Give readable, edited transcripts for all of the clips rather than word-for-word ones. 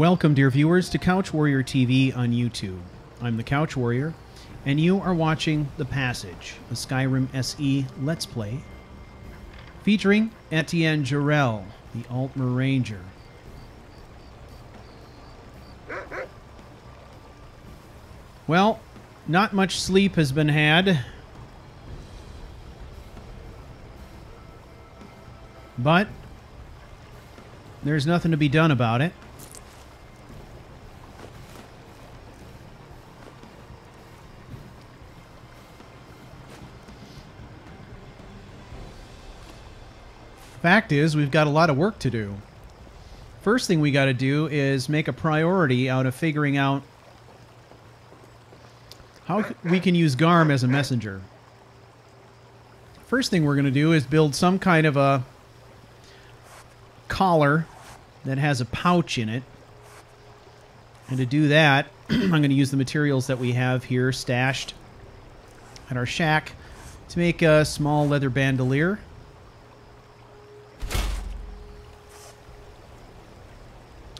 Welcome, dear viewers, to Couch Warrior TV on YouTube. I'm the Couch Warrior, and you are watching The Passage, a Skyrim SE Let's Play, featuring Étienne Jorel, the Altmer Ranger. Well, not much sleep has been had, but there's nothing to be done about it. Fact is, we've got a lot of work to do. First thing we got to do is make a priority out of figuring out how we can use Garm as a messenger. First thing we're going to do is build some kind of a collar that has a pouch in it. And to do that, I'm going to use the materials that we have here stashed at our shack to make a small leather bandolier.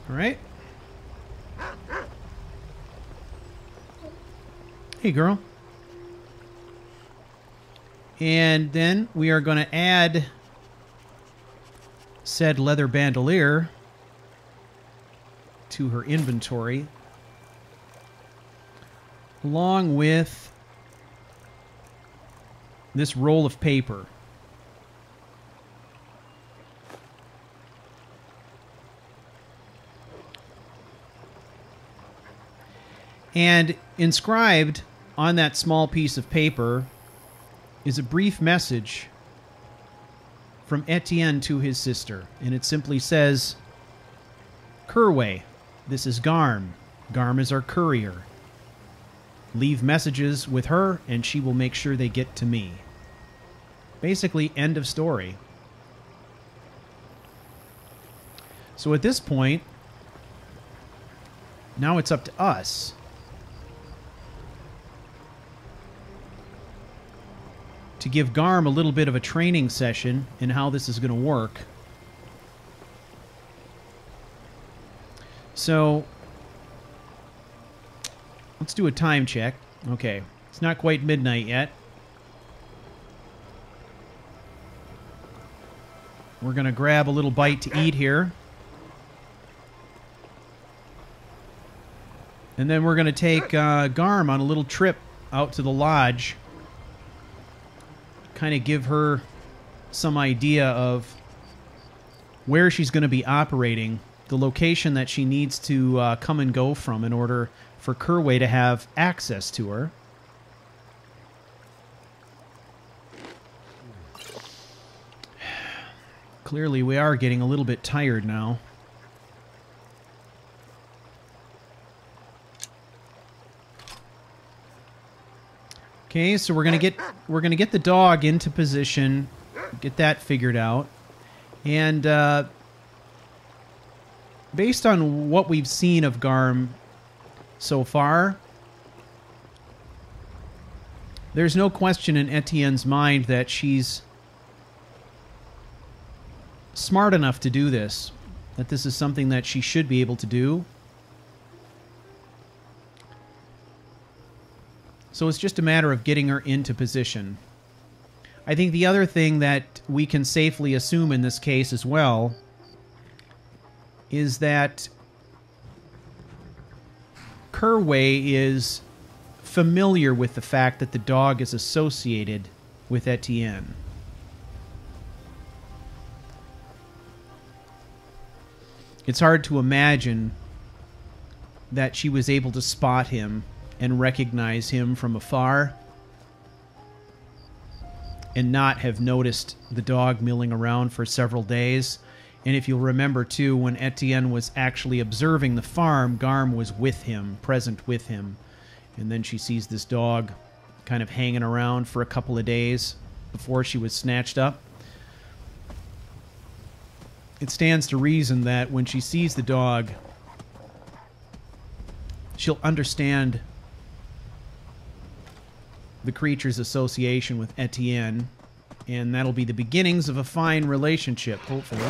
All right. Hey, girl. And then we are going to add said leather bandolier to her inventory, along with this roll of paper. And inscribed on that small piece of paper is a brief message from Étienne to his sister. And it simply says, "Kerway, this is Garm. Garm is our courier. Leave messages with her and she will make sure they get to me." Basically, end of story. So at this point, now it's up to us to give Garm a little bit of a training session in how this is going to work. So let's do a time check. Okay, it's not quite midnight yet. We're going to grab a little bite to eat here. And then we're going to take Garm on a little trip out to the lodge. Kind of give her some idea of where she's going to be operating, the location that she needs to come and go from in order for Kerway to have access to her. Clearly we are getting a little bit tired now. Okay, so we're gonna get the dog into position, get that figured out, and based on what we've seen of Garm so far, there's no question in Étienne's mind that she's smart enough to do this, that this is something that she should be able to do. So it's just a matter of getting her into position. I think the other thing that we can safely assume in this case as well is that Kerway is familiar with the fact that the dog is associated with Étienne. It's hard to imagine that she was able to spot him and recognize him from afar and not have noticed the dog milling around for several days. And if you'll remember, too, when Étienne was actually observing the farm, Garm was with him, present with him. And then she sees this dog kind of hanging around for a couple of days before she was snatched up. It stands to reason that when she sees the dog, she'll understand the creature's association with Étienne, and that'll be the beginnings of a fine relationship, hopefully.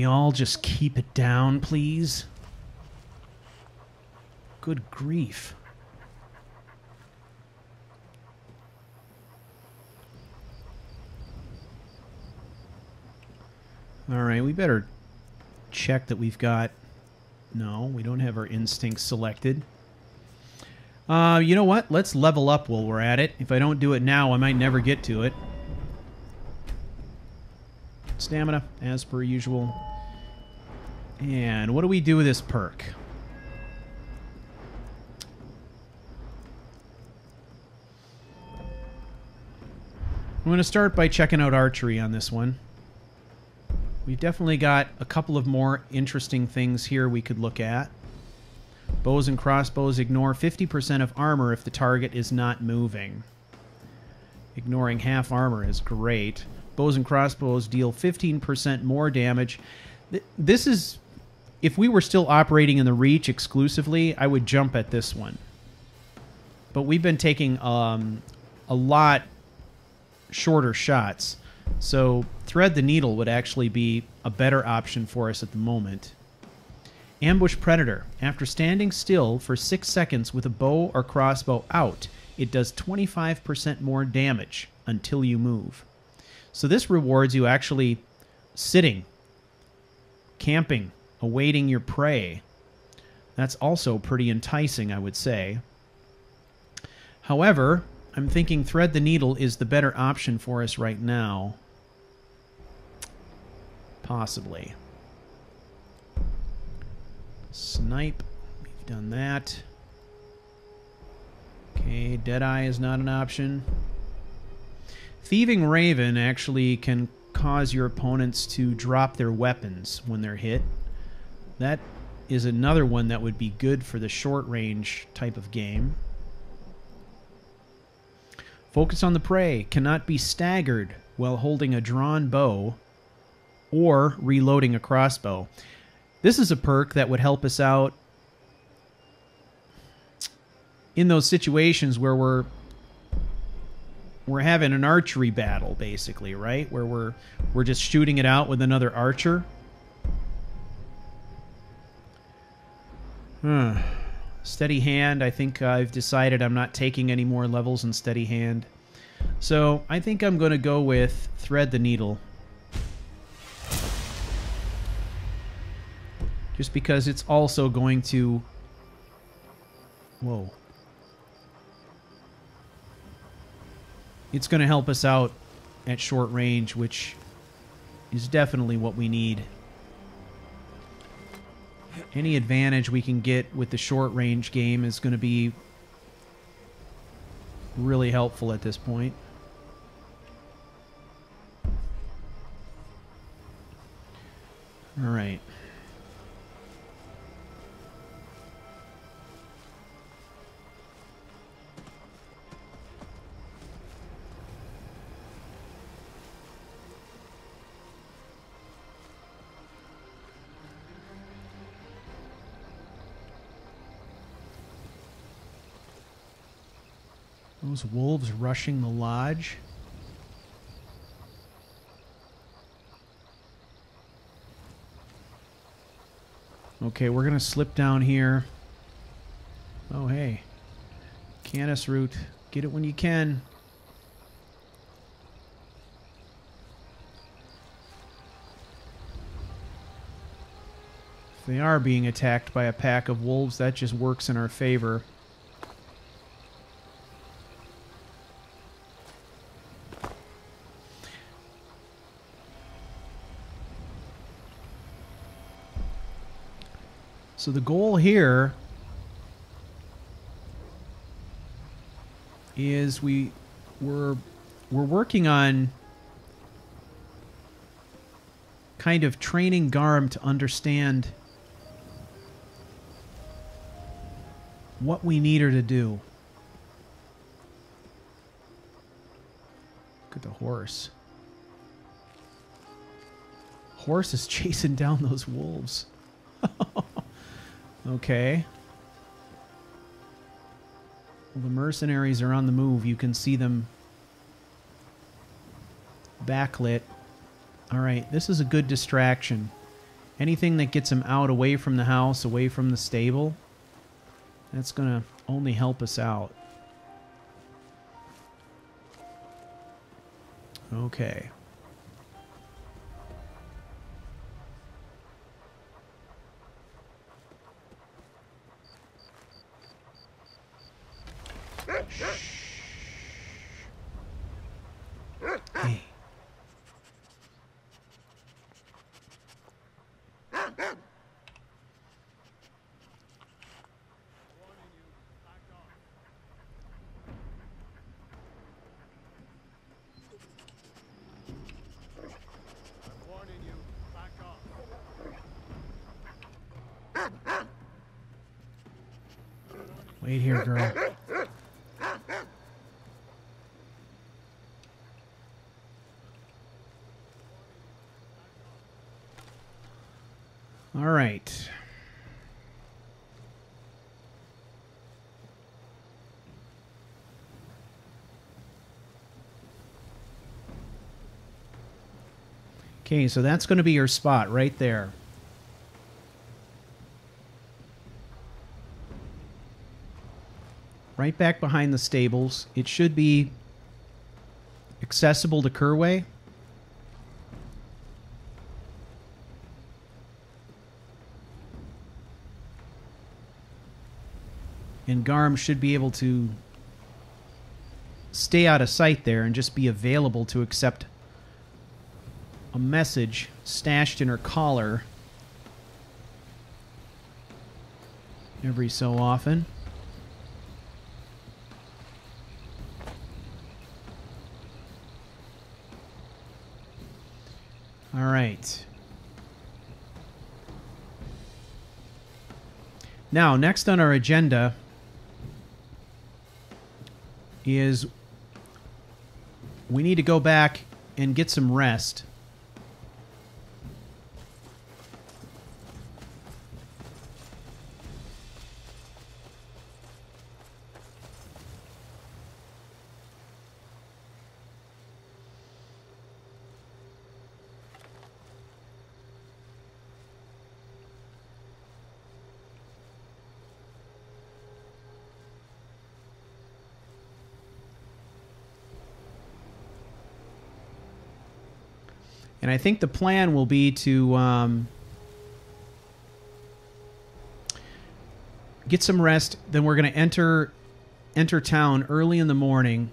we all just keep it down, please? Good grief. Alright, we better check that we've got... No, we don't have our instincts selected. You know what? Let's level up while we're at it. If I don't do it now, I might never get to it. Stamina, as per usual. And what do we do with this perk? I'm going to start by checking out archery on this one. We've definitely got a couple of more interesting things here we could look at. Bows and crossbows ignore 50% of armor if the target is not moving. Ignoring half armor is great. Bows and crossbows deal 15% more damage. This is... If we were still operating in the Reach exclusively, I would jump at this one. But we've been taking a lot shorter shots. So thread the needle would actually be a better option for us at the moment. Ambush predator. After standing still for 6 seconds with a bow or crossbow out, it does 25% more damage until you move. So this rewards you actually sitting, camping, awaiting your prey. That's also pretty enticing, I would say. However, I'm thinking thread the needle is the better option for us right now. Possibly. Snipe. We've done that. Okay, Deadeye is not an option. Thieving Raven actually can cause your opponents to drop their weapons when they're hit. That is another one that would be good for the short-range type of game. Focus on the prey. Cannot be staggered while holding a drawn bow or reloading a crossbow. This is a perk that would help us out in those situations where we're having an archery battle, basically, right? Where we're just shooting it out with another archer. Steady hand. I think I've decided I'm not taking any more levels in steady hand. So I think I'm going to go with thread the needle. Just because it's also going to... Whoa. It's going to help us out at short range, which is definitely what we need. Any advantage we can get with the short range game is going to be really helpful at this point. All right. Those wolves rushing the lodge. Okay, we're going to slip down here. Oh, hey. Canis root. Get it when you can. If they are being attacked by a pack of wolves, that just works in our favor. So the goal here is we're working on kind of training Garm to understand what we need her to do. Look at the horse. Horse is chasing down those wolves. Okay. Well, the mercenaries are on the move. You can see them backlit. All right, this is a good distraction. Anything that gets him out, away from the house, away from the stable, that's going to only help us out. Okay. Hey. Wait here, girl. All right. Okay, so that's going to be your spot right there. Right back behind the stables. It should be accessible to Kerway. And Garm should be able to stay out of sight there and just be available to accept a message stashed in her collar every so often. All right. Now, next on our agenda is we need to go back and get some rest. And I think the plan will be to get some rest. Then we're going to enter town early in the morning.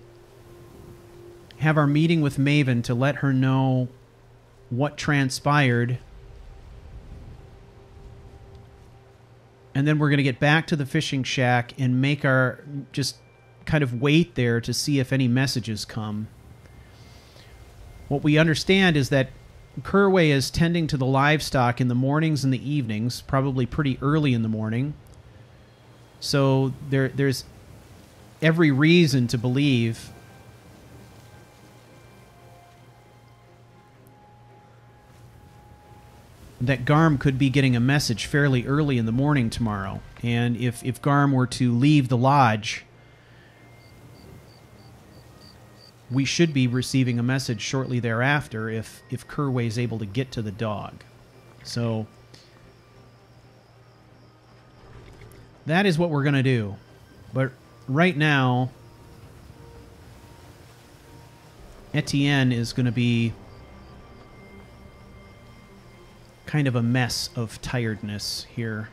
Have our meeting with Maven to let her know what transpired. And then we're going to get back to the fishing shack and make our... just kind of wait there to see if any messages come. What we understand is that Kerway is tending to the livestock in the mornings and the evenings, probably pretty early in the morning. So there's every reason to believe that Garm could be getting a message fairly early in the morning tomorrow. And if Garm were to leave the lodge, we should be receiving a message shortly thereafter if Kerway is able to get to the dog. So that is what we're going to do. But right now, Étienne is going to be kind of a mess of tiredness here.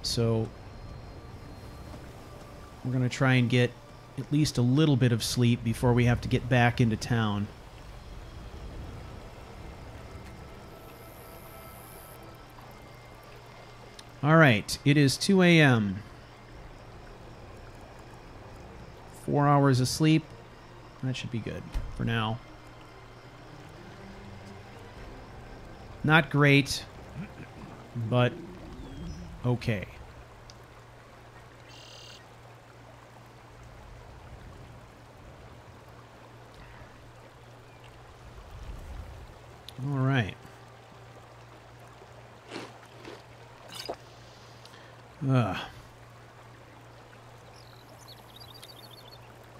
So we're going to try and get at least a little bit of sleep before we have to get back into town. All right, it is 2 a.m. 4 hours of sleep. That should be good for now. Not great, but okay. All right.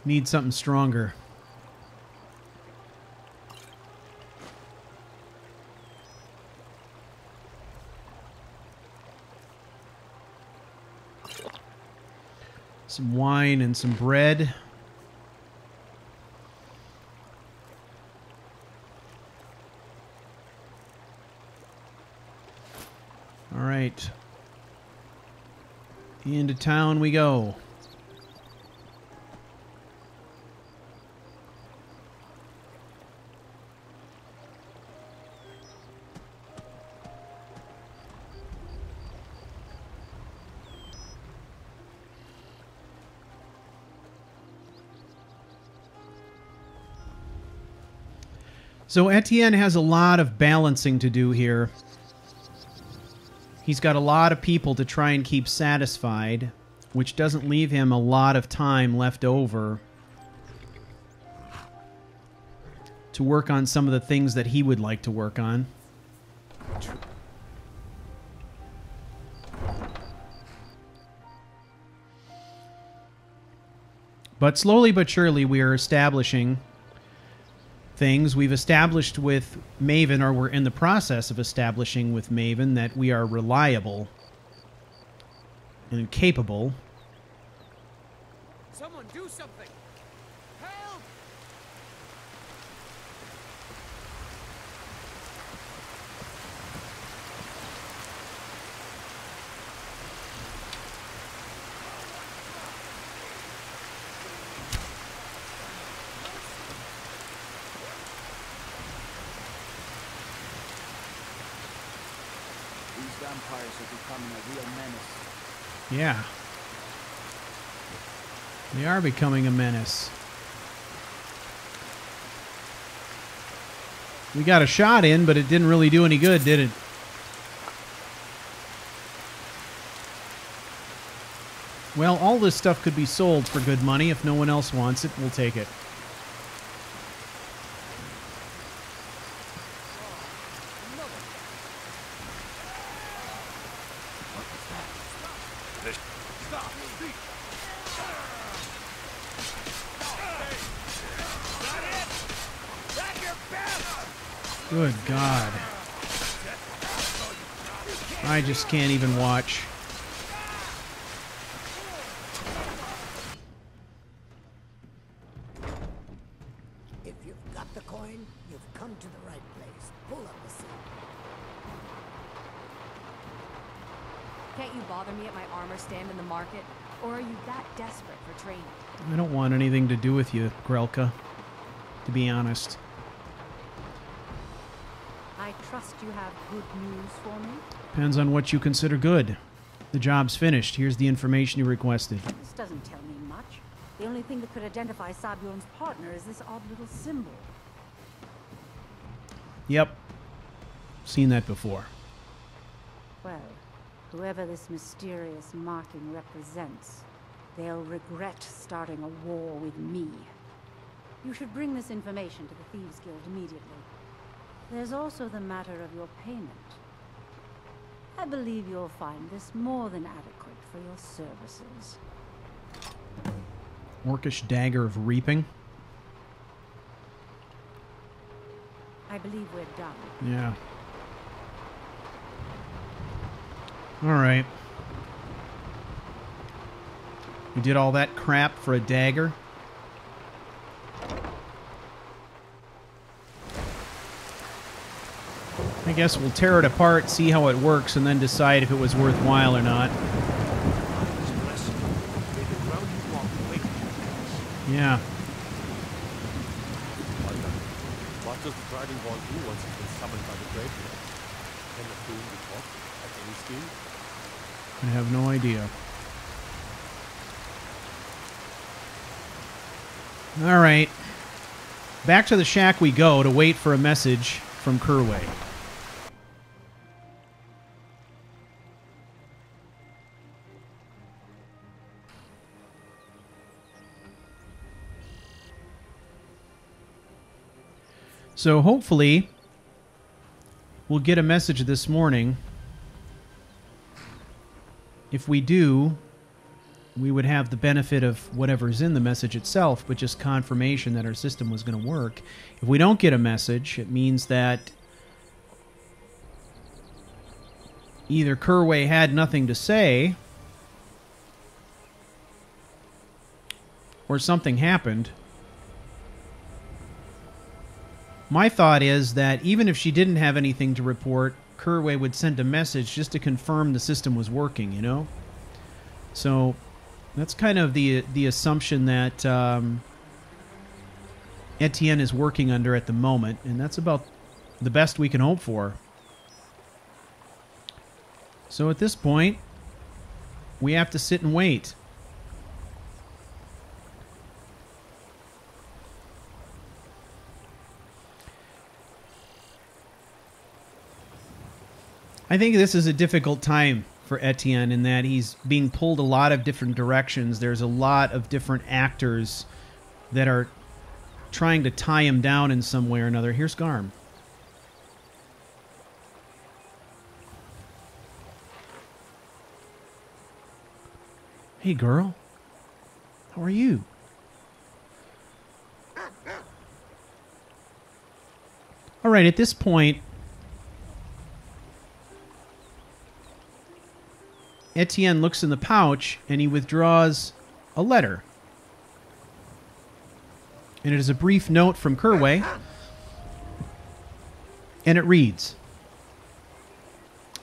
Need something stronger. Some wine and some bread. All right. Into town we go. So Étienne has a lot of balancing to do here. He's got a lot of people to try and keep satisfied, which doesn't leave him a lot of time left over to work on some of the things that he would like to work on. But slowly but surely we are establishing things. We've established with Maven, or we're in the process of establishing with Maven, that we are reliable and capable. Someone do something! Help! Yeah. They are becoming a menace. We got a shot in, but it didn't really do any good, did it? Well, all this stuff could be sold for good money. If no one else wants it, we'll take it. Good God. I just can't even watch. If you've got the coin, you've come to the right place. Pull up the seat. Can't you bother me at my armor stand in the market? Or are you that desperate for training? I don't want anything to do with you, Grelka, to be honest. I trust you have good news for me? Depends on what you consider good. The job's finished. Here's the information you requested. This doesn't tell me much. The only thing that could identify Sabion's partner is this odd little symbol. Yep. Seen that before. Well, whoever this mysterious marking represents, they'll regret starting a war with me. You should bring this information to the Thieves Guild immediately. There's also the matter of your payment. I believe you'll find this more than adequate for your services. Orcish Dagger of Reaping. I believe we're done. Yeah. All right. We did all that crap for a dagger. I guess we'll tear it apart, see how it works, and then decide if it was worthwhile or not. Yeah. What does the Dragon Ball do once it's been summoned by the Graveyard? Can the fool be caught at any speed? I have no idea. All right. Back to the shack we go to wait for a message from Kerway. So hopefully we'll get a message this morning. If we do, we would have the benefit of whatever's in the message itself, but just confirmation that our system was going to work. If we don't get a message, it means that either Kerway had nothing to say, where something happened. My thought is that even if she didn't have anything to report, Kerway would send a message just to confirm the system was working, you know? So that's kind of the assumption that Étienne is working under at the moment, and that's about the best we can hope for. So at this point, we have to sit and wait. I think this is a difficult time for Étienne in that he's being pulled a lot of different directions. There's a lot of different actors that are trying to tie him down in some way or another. Here's Garm. Hey, girl. How are you? All right, at this point, Étienne looks in the pouch, and he withdraws a letter. And it is a brief note from Kerway, and it reads,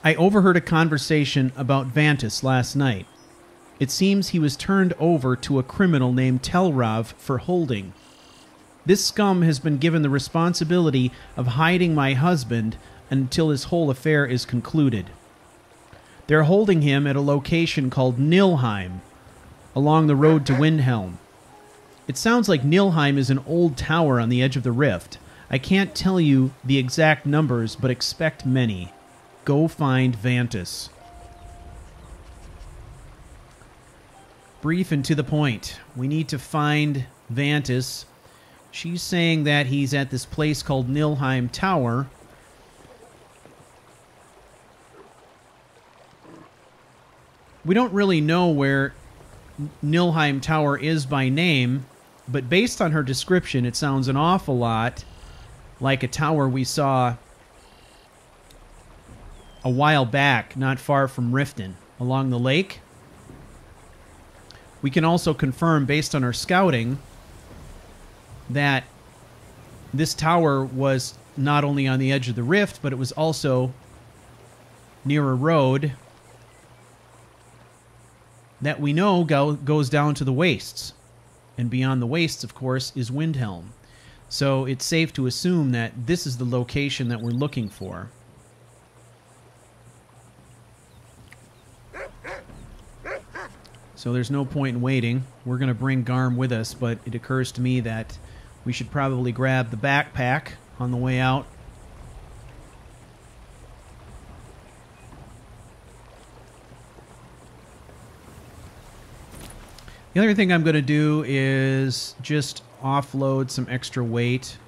I overheard a conversation about Vantus last night. It seems he was turned over to a criminal named Telrav for holding. This scum has been given the responsibility of hiding my husband until this whole affair is concluded. They're holding him at a location called Nilheim, along the road to Windhelm. It sounds like Nilheim is an old tower on the edge of the rift. I can't tell you the exact numbers, but expect many. Go find Vantus. Brief and to the point. We need to find Vantus. She's saying that he's at this place called Nilheim Tower. We don't really know where Nilheim Tower is by name, but based on her description, it sounds an awful lot like a tower we saw a while back, not far from Riften, along the lake. We can also confirm, based on our scouting, that this tower was not only on the edge of the rift, but it was also near a road that we know goes down to the wastes. And beyond the wastes, of course, is Windhelm. So it's safe to assume that this is the location that we're looking for. So there's no point in waiting. We're going to bring Garm with us, but it occurs to me that we should probably grab the backpack on the way out. The other thing I'm going to do is just offload some extra weight.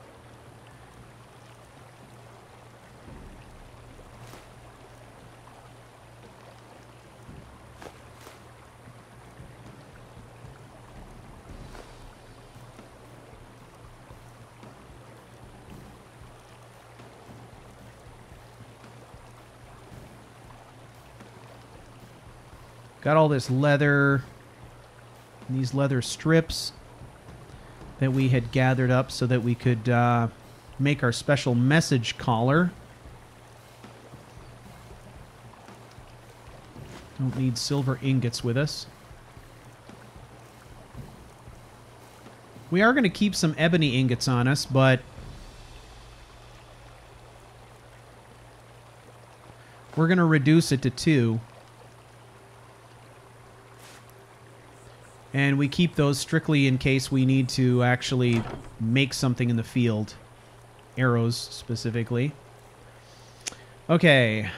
Got all this leather, these leather strips that we had gathered up so that we could make our special message collar. Don't need silver ingots with us. We are going to keep some ebony ingots on us, but we're going to reduce it to 2. And we keep those strictly in case we need to actually make something in the field. Arrows, specifically. Okay.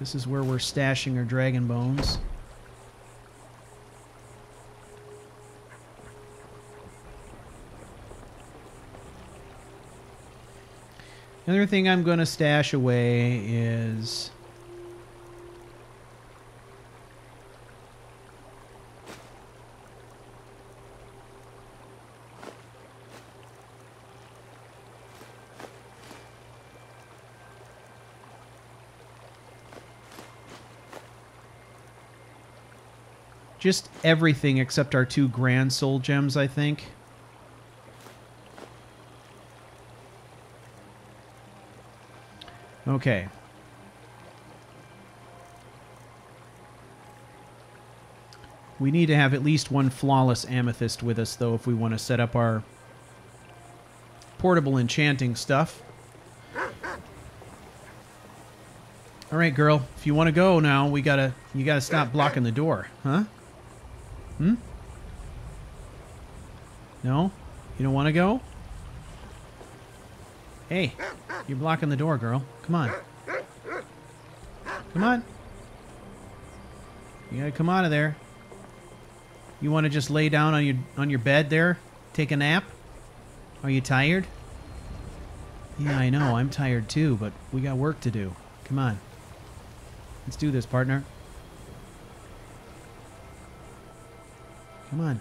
This is where we're stashing our dragon bones. Another thing I'm going to stash away is Just everything except our two Grand Soul Gems, I think. Okay. We need to have at least one Flawless Amethyst with us, though, if we want to set up our portable enchanting stuff. All right, girl. If you want to go now, you gotta stop blocking the door, huh? Hmm? No? You don't want to go? Hey, you're blocking the door, girl. Come on. Come on. You gotta come out of there. You want to just lay down on your bed there? Take a nap? Are you tired? Yeah, I know. I'm tired too, but we got work to do. Come on. Let's do this, partner. Come on.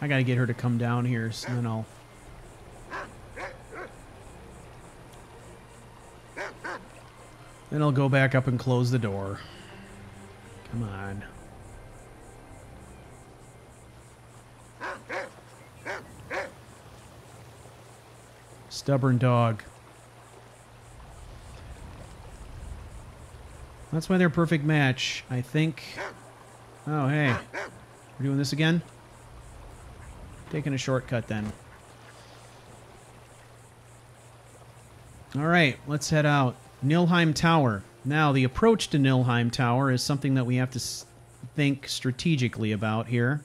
I gotta get her to come down here, so then I'll... Then I'll go back up and close the door. Come on. Stubborn dog. That's why they're a perfect match, I think. Oh, hey. We're doing this again? Taking a shortcut, then. Alright, let's head out. Nilheim Tower. Now, the approach to Nilheim Tower is something that we have to think strategically about here.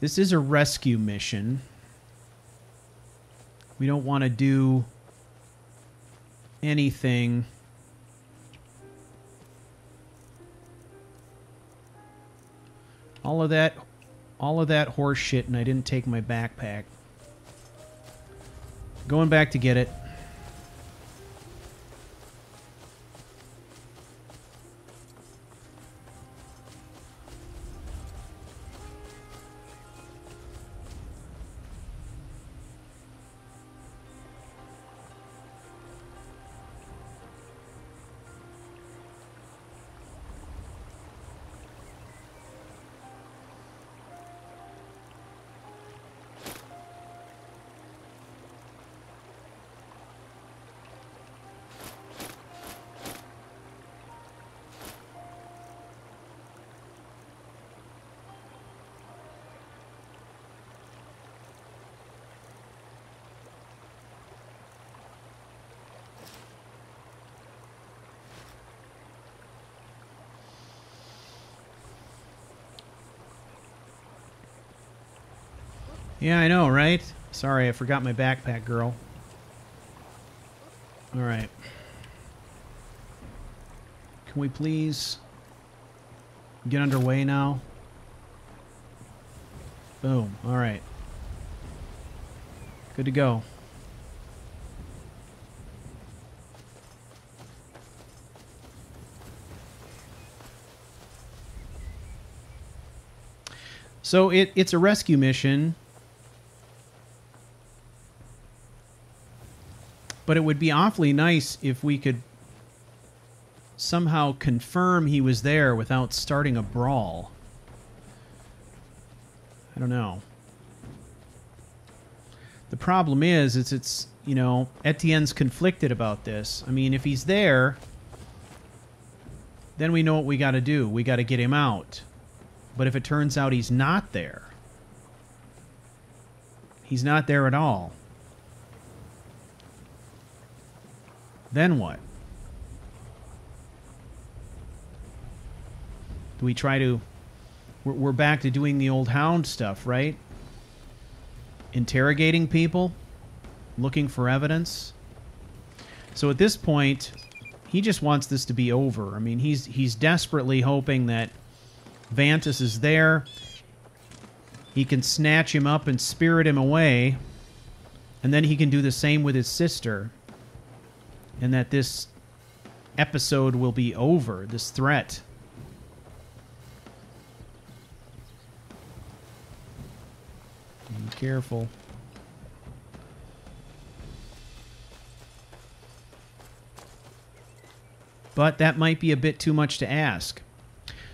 This is a rescue mission. We don't want to do anything all of that horse shit, and I didn't take my backpack. Going back to get it. Yeah, I know, right? Sorry, I forgot my backpack, girl. All right. Can we please get underway now? Boom. All right. Good to go. So it's a rescue mission. But it would be awfully nice if we could somehow confirm he was there without starting a brawl. I don't know. The problem is, it's you know, Etienne's conflicted about this. I mean, if he's there, then we know what we got to do. We got to get him out. But if it turns out he's not there at all. Then what? Do we try to... We're back to doing the old hound stuff, right? Interrogating people? Looking for evidence? So at this point, he just wants this to be over. I mean, he's desperately hoping that Vantus is there. He can snatch him up and spirit him away. And then he can do the same with his sister. And that this episode will be over, this threat. Be careful. but that might be a bit too much to ask.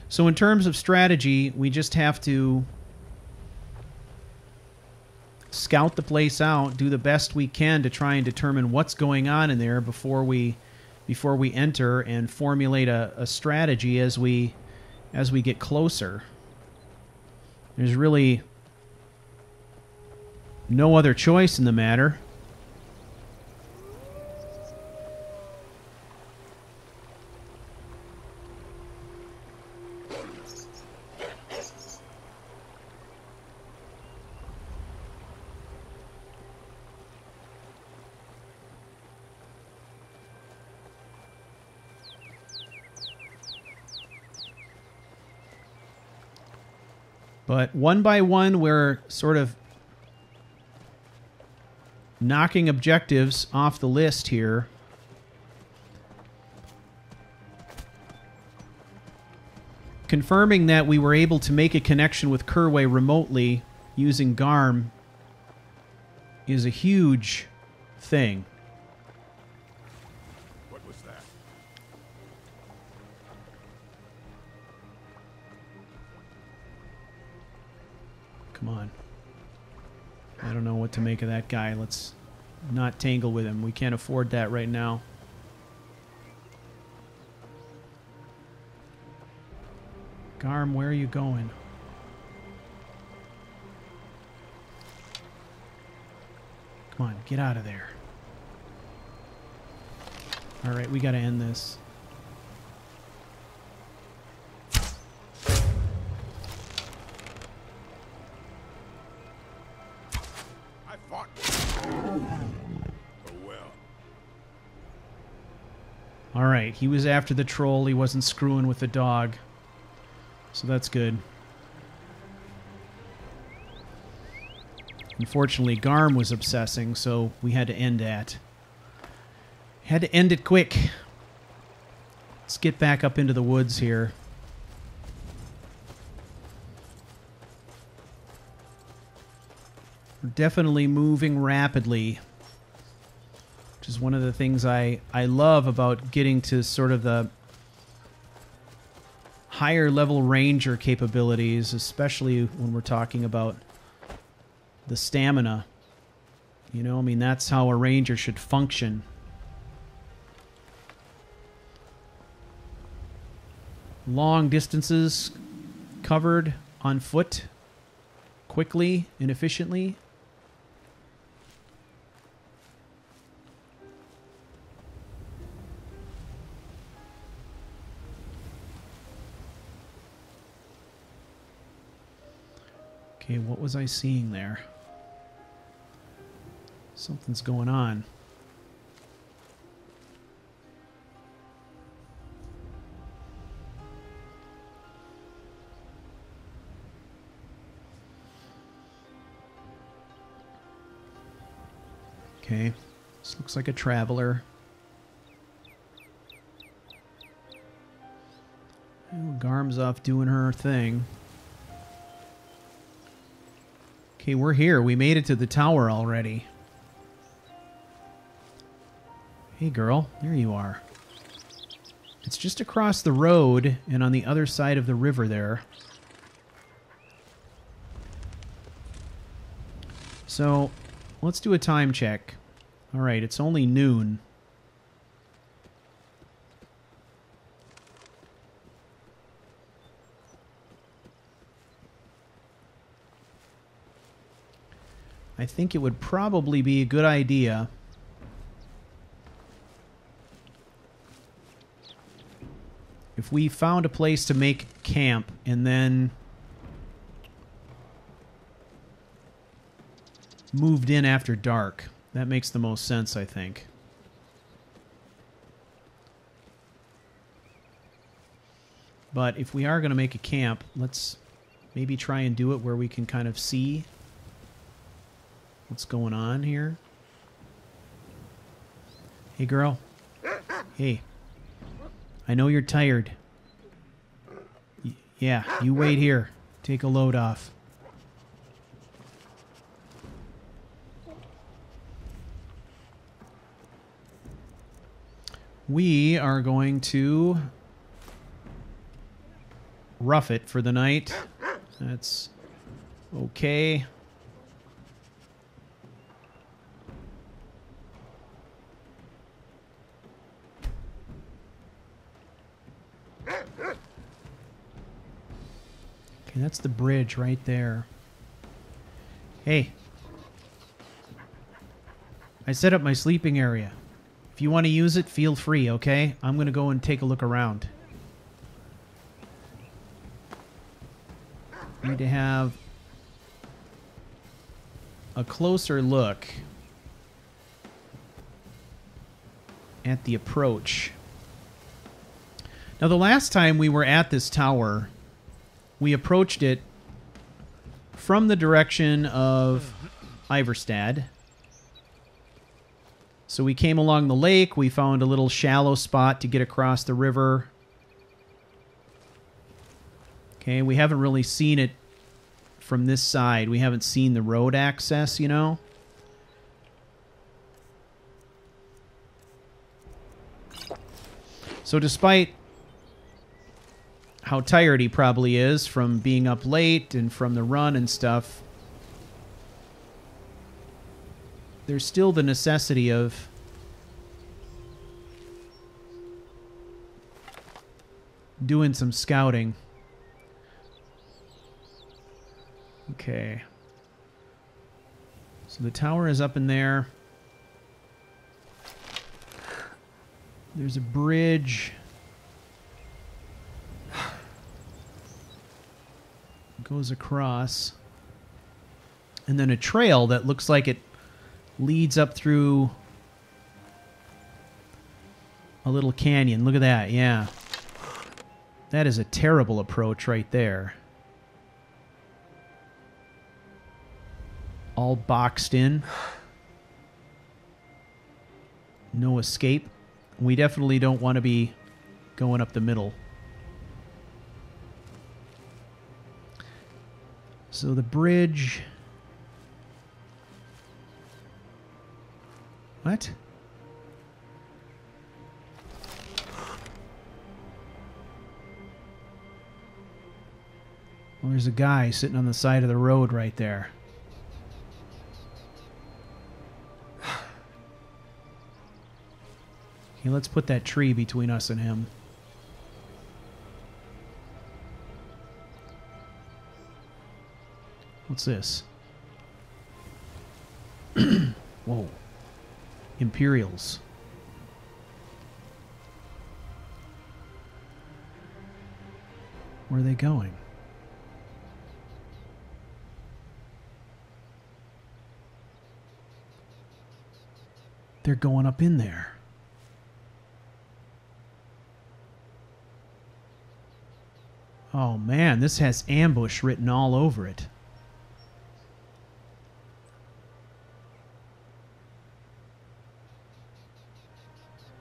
So in terms of strategy, we just have to scout the place out, do the best we can to try and determine what's going on in there before we enter, and formulate a strategy as we get closer. There's really no other choice in the matter. But one by one, we're sort of knocking objectives off the list here. Confirming that we were able to make a connection with Kerway remotely using Garm is a huge thing. What was that? Come on. I don't know what to make of that guy. Let's not tangle with him. We can't afford that right now. Garm, where are you going? Come on, get out of there. All right, we gotta end this. Alright, he was after the troll, he wasn't screwing with the dog. So that's good. Unfortunately, Garm was obsessing, so we had to end that. Had to end it quick. Let's get back up into the woods here. We're definitely moving rapidly, which is one of the things I love about getting to sort of the higher level ranger capabilities, especially when we're talking about the stamina. You know, I mean, that's how a ranger should function. Long distances covered on foot, quickly and efficiently. Okay, what was I seeing there? Something's going on. Okay, this looks like a traveler. Oh, Garm's off doing her thing. Okay, we're here. We made it to the tower already. Hey, girl. There you are. It's just across the road and on the other side of the river there. So, let's do a time check. All right, it's only noon. I think it would probably be a good idea if we found a place to make camp and then moved in after dark. That makes the most sense, I think. But if we are going to make a camp, let's maybe try and do it where we can kind of see what's going on here. Hey, girl. Hey. I know you're tired. Yeah, you wait here. Take a load off. we are going to rough it for the night. That's okay. Okay, that's the bridge right there. Hey. I set up my sleeping area. If you want to use it, feel free, okay? I'm going to go and take a look around. Need to have a closer look at the approach. Now, the last time we were at this tower, we approached it from the direction of Iverstad. So we came along the lake, we found a little shallow spot to get across the river. Okay, we haven't really seen it from this side. We haven't seen the road access, you know? So despite how tired he probably is from being up late and from the run and stuff, there's still the necessity of doing some scouting. Okay. So the tower is up in there. There's a bridge. It goes across. And then a trail that looks like it leads up through a little canyon. Look at that, yeah. That is a terrible approach right there. All boxed in. No escape. We definitely don't want to be going up the middle. So the bridge... What? Well, there's a guy sitting on the side of the road right there. Okay, let's put that tree between us and him. What's this? Whoa. Imperials. Where are they going? They're going up in there. Oh man, this has ambush written all over it.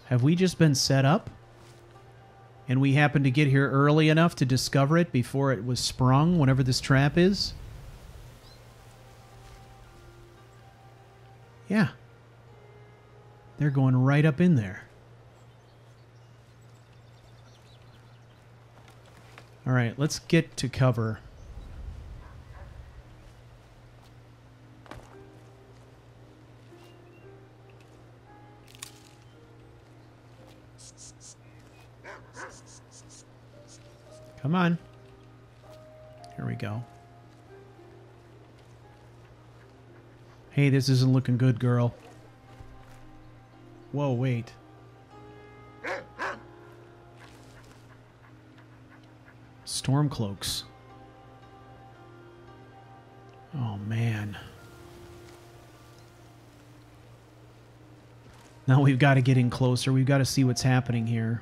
Have we just been set up? And we happened to get here early enough to discover it before it was sprung, whatever this trap is? Yeah. They're going right up in there. Alright, let's get to cover. Come on. Here we go. Hey, this isn't looking good, girl. Whoa, wait. Stormcloaks. Oh, man. Now we've got to get in closer. We've got to see what's happening here.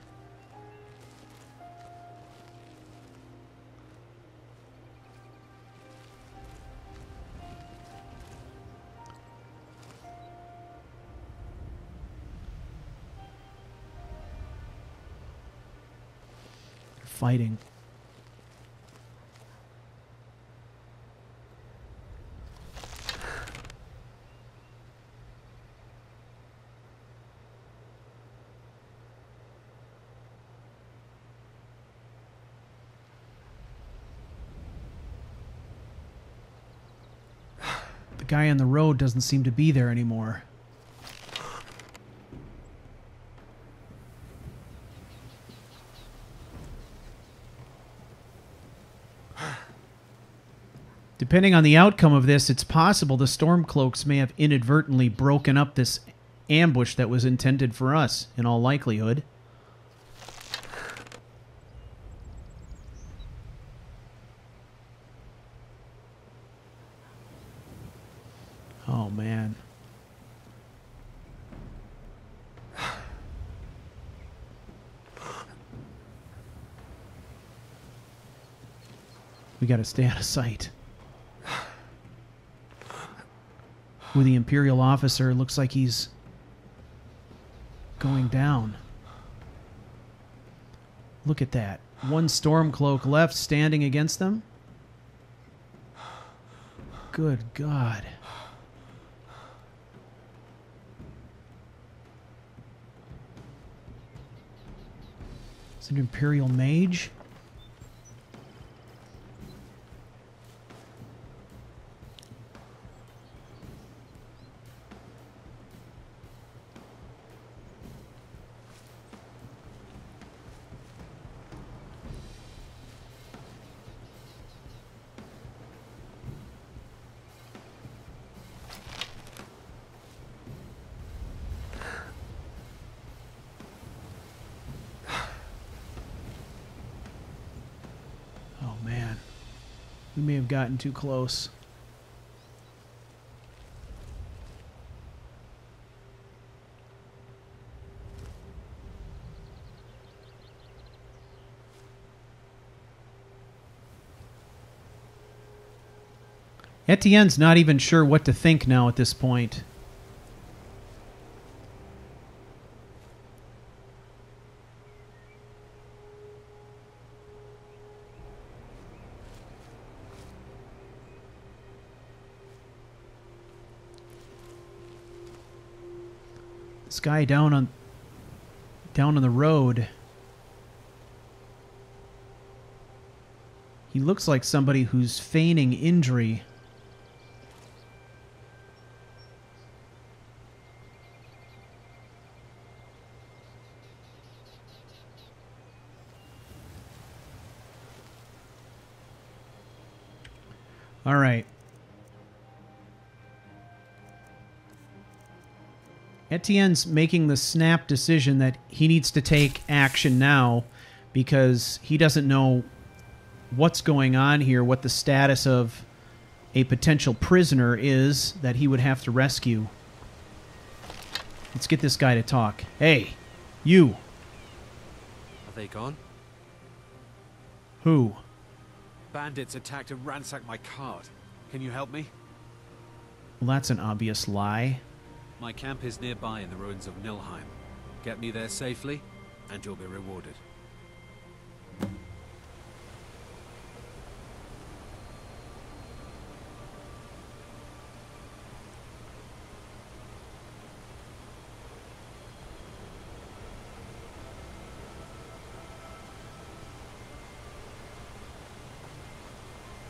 Fighting. guy on the road doesn't seem to be there anymore. Depending on the outcome of this, it's possible the Stormcloaks may have inadvertently broken up this ambush that was intended for us, in all likelihood. Oh, man. We gotta stay out of sight. Ooh, the Imperial officer looks like he's going down. Look at that. One Stormcloak left standing against them. Good God. It's an Imperial mage. We may have gotten too close. Etienne's not even sure what to think now at this point. This guy down on the road. He looks like somebody who's feigning injury. All right. Etienne's making the snap decision that he needs to take action now because he doesn't know what's going on here, what the status of a potential prisoner is that he would have to rescue. Let's get this guy to talk. Hey, you. Are they gone? Who? Bandits attacked and ransacked my cart. Can you help me? Well, that's an obvious lie. My camp is nearby in the ruins of Nilheim. Get me there safely, and you'll be rewarded.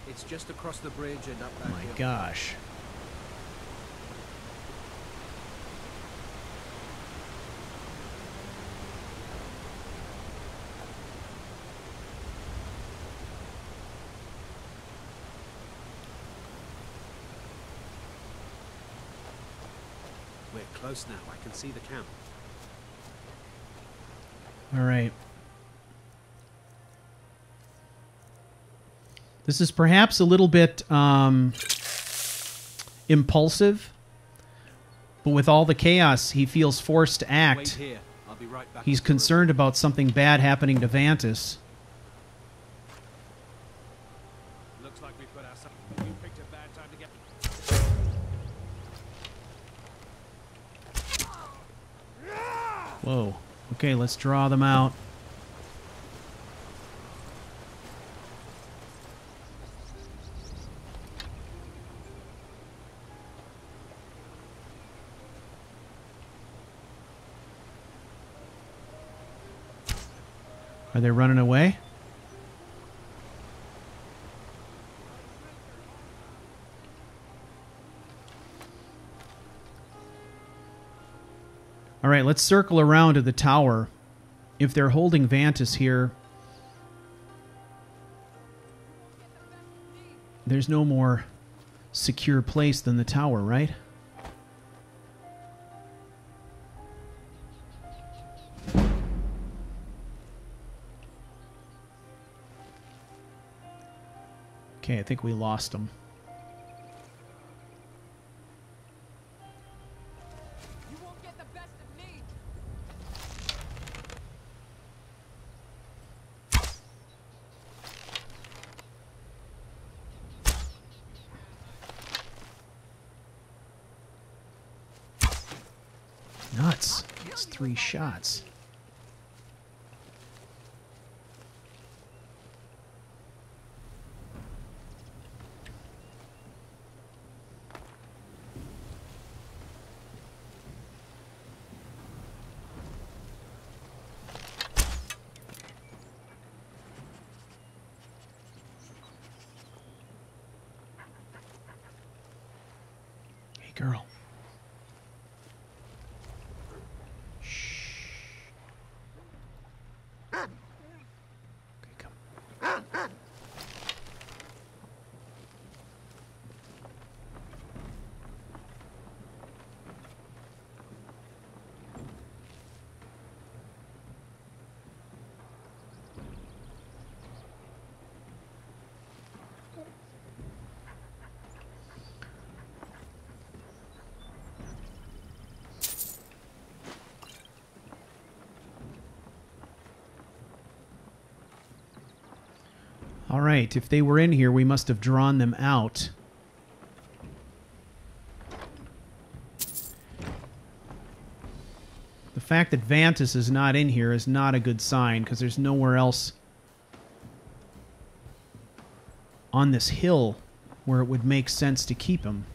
It's just across the bridge and up that hill. My gosh. Close now. I can see the camp. All right. This is perhaps a little bit impulsive, but with all the chaos, he feels forced to act. Wait here. I'll be right back. He's concerned about something bad happening to Vantus. Looks like we put ourselves. We picked a bad time to get. Whoa. Okay, let's draw them out. Are they running away? All right, let's circle around to the tower. If they're holding Vantus here, there's no more secure place than the tower, right? Okay, I think we lost him. You won't get the best of me. Nuts. That's three shots. All right, if they were in here, we must have drawn them out. The fact that Vantus is not in here is not a good sign, because there's nowhere else on this hill where it would make sense to keep him.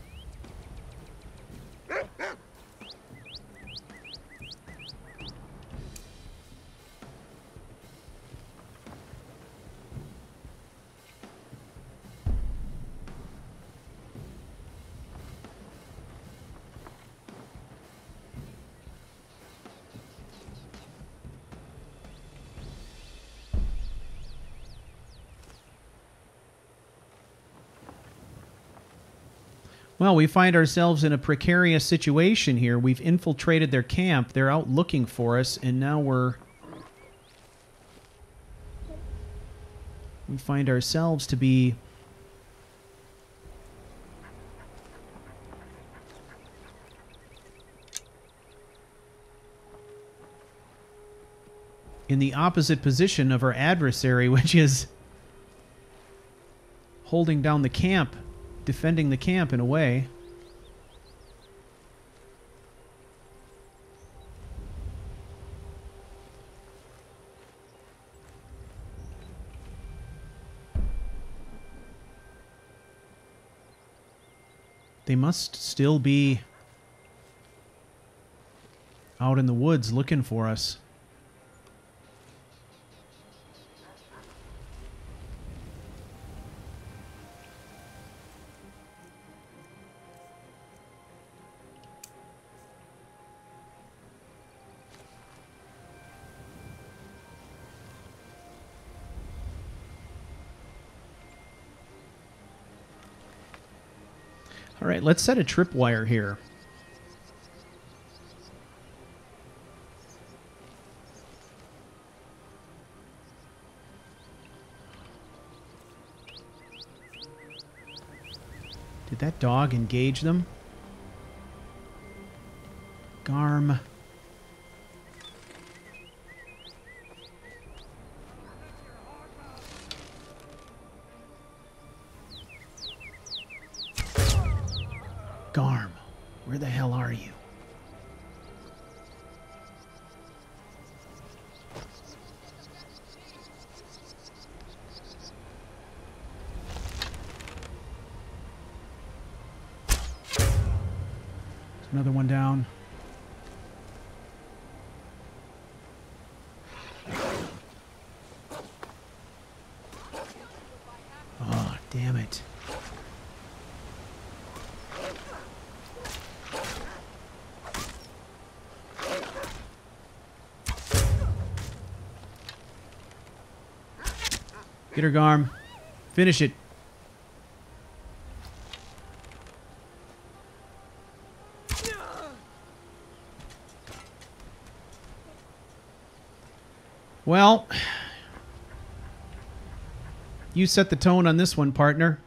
Well, we find ourselves in a precarious situation here. We've infiltrated their camp. They're out looking for us, and now we find ourselves to be in the opposite position of our adversary, which is holding down the camp. Defending the camp in a way. They must still be out in the woods looking for us. All right, let's set a tripwire here. Did that dog engage them? Garm. Garm, where the hell are you? There's another one down. Oh, damn it. Get her, Garm. Finish it. Well, you set the tone on this one, partner.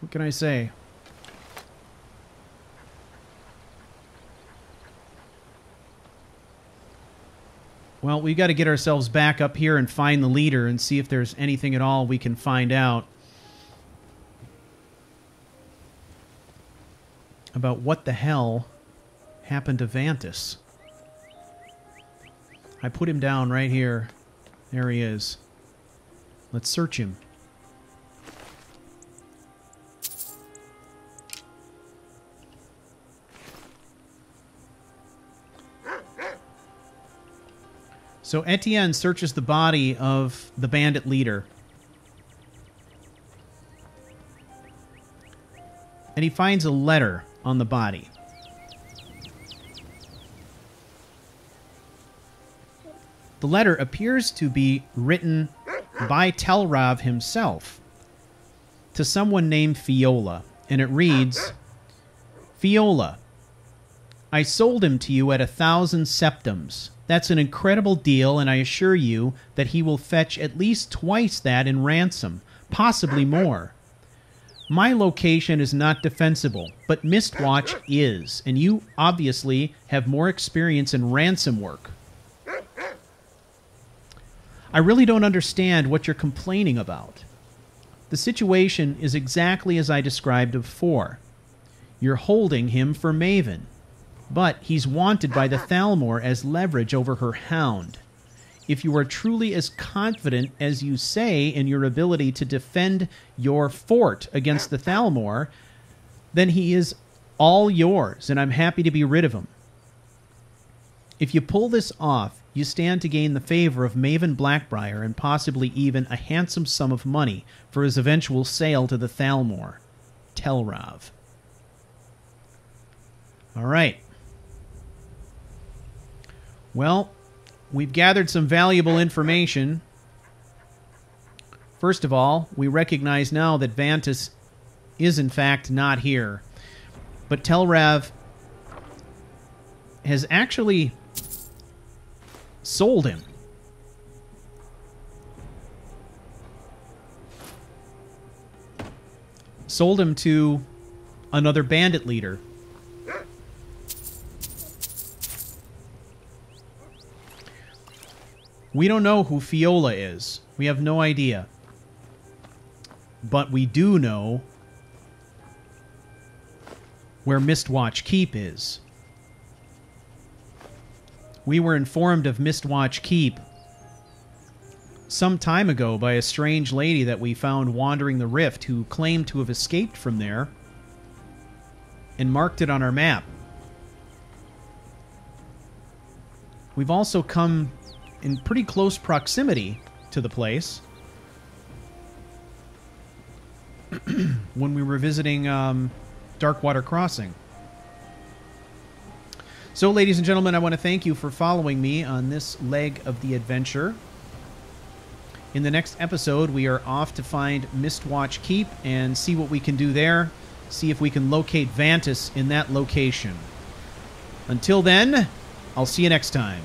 What can I say? Well, we've got to get ourselves back up here and find the leader and see if there's anything at all we can find out about what the hell happened to Vantus. I put him down right here. There he is. Let's search him. So Étienne searches the body of the bandit leader. And he finds a letter on the body. The letter appears to be written by Telrav himself to someone named Fiola. And it reads, Fiola, I sold him to you at 1,000 septums. That's an incredible deal, and I assure you that he will fetch at least twice that in ransom, possibly more. My location is not defensible, but Mistwatch is, and you obviously have more experience in ransom work. I really don't understand what you're complaining about. The situation is exactly as I described before. You're holding him for Maven. But he's wanted by the Thalmor as leverage over her hound. If you are truly as confident as you say in your ability to defend your fort against the Thalmor, then he is all yours, and I'm happy to be rid of him. If you pull this off, you stand to gain the favor of Maven Blackbriar and possibly even a handsome sum of money for his eventual sale to the Thalmor. Telrav. All right. Well, we've gathered some valuable information. First of all, we recognize now that Vantus is in fact not here. But Telrav has actually sold him. Sold him to another bandit leader. We don't know who Fiola is. We have no idea. But we do know where Mistwatch Keep is. We were informed of Mistwatch Keep some time ago by a strange lady that we found wandering the rift who claimed to have escaped from there and marked it on our map. We've also come in pretty close proximity to the place when we were visiting Darkwater Crossing. So, ladies and gentlemen, I want to thank you for following me on this leg of the adventure. In the next episode, we are off to find Mistwatch Keep and see what we can do there. See if we can locate Vantus in that location. Until then, I'll see you next time.